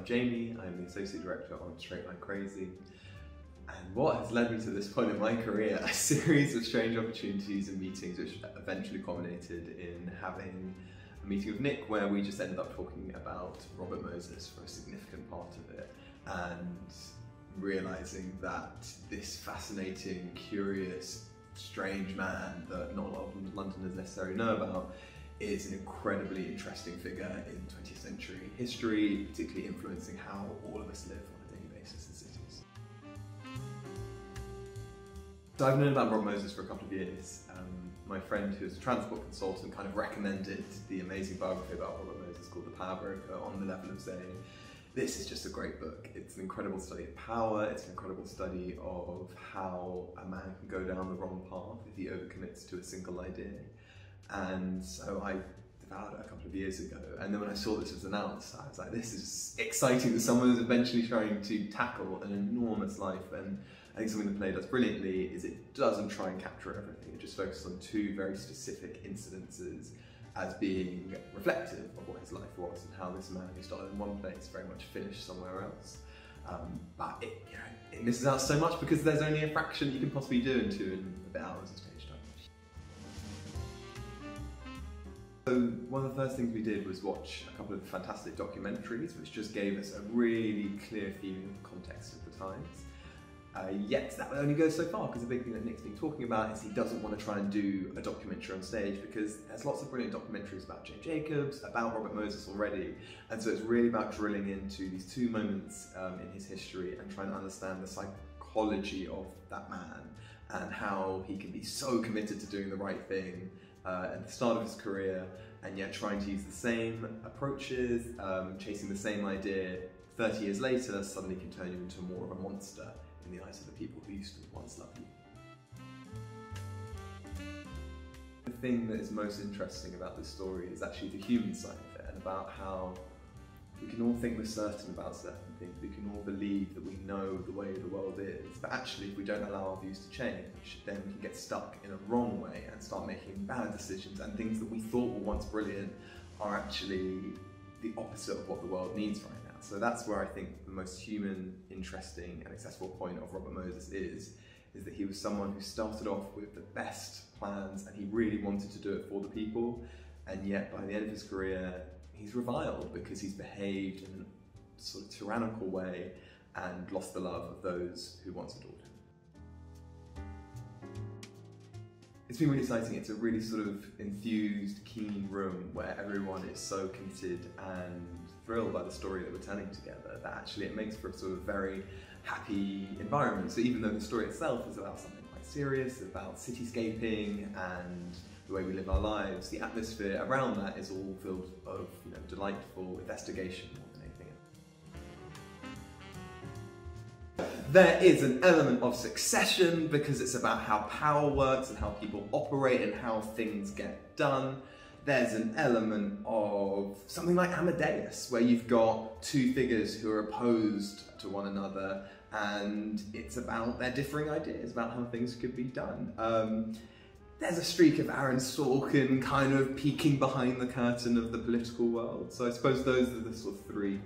I'm Jamie, I'm the Associate Director on Straight Line Crazy, and what has led me to this point in my career, a series of strange opportunities and meetings which eventually culminated in having a meeting with Nick where we just ended up talking about Robert Moses for a significant part of it, and realising that this fascinating, curious, strange man that not a lot of Londoners necessarily know about is an incredibly interesting figure in 20th century history, particularly influencing how all of us live on a daily basis in cities. So I've known about Robert Moses for a couple of years. My friend, who is a transport consultant, kind of recommended the amazing biography about Robert Moses called The Power Broker on the level of saying, this is just a great book. It's an incredible study of power, it's an incredible study of how a man can go down the wrong path if he overcommits to a single idea. And so I devoured it a couple of years ago, and then when I saw this was announced, I was like, this is exciting that someone is eventually trying to tackle an enormous life. And I think something the play does brilliantly is it doesn't try and capture everything, it just focuses on two very specific incidences as being reflective of what his life was and how this man who started in one place very much finished somewhere else. But it misses out so much because there's only a fraction you can possibly do in 2 and a bit hours of stage time. So one of the first things we did was watch a couple of fantastic documentaries which just gave us a really clear feeling of context of the times. Yet that only goes so far, because the big thing that Nick's been talking about is he doesn't want to try and do a documentary on stage because there's lots of brilliant documentaries about Jane Jacobs, about Robert Moses already, and so it's really about drilling into these two moments in his history and trying to understand the psychology of that man and how he can be so committed to doing the right thing at the start of his career and yet trying to use the same approaches, chasing the same idea 30 years later suddenly can turn you into more of a monster in the eyes of the people who used to once love you. The thing that is most interesting about this story is actually the human side of it, and about how we can all think we're certain about certain things, we can all believe that we know the way the world is, but actually if we don't allow our views to change, then we can get stuck in a wrong way and start making bad decisions, and things that we thought were once brilliant are actually the opposite of what the world needs right now. So that's where I think the most human, interesting and accessible point of Robert Moses is that he was someone who started off with the best plans and he really wanted to do it for the people, and yet by the end of his career he's reviled because he's behaved in a sort of tyrannical way and lost the love of those who once adored him. It's been really exciting. It's a really sort of enthused, keen room where everyone is so committed and thrilled by the story that we're telling together that actually it makes for a sort of very happy environment. So even though the story itself is about something quite serious, about cityscaping and the way we live our lives, the atmosphere around that is all filled of delightful investigation more than anything else. There is an element of succession because it's about how power works and how people operate and how things get done. There's an element of something like Amadeus, where you've got two figures who are opposed to one another, and it's about their differing ideas about how things could be done. There's a streak of Aaron Sorkin kind of peeking behind the curtain of the political world. So I suppose those are the sort of three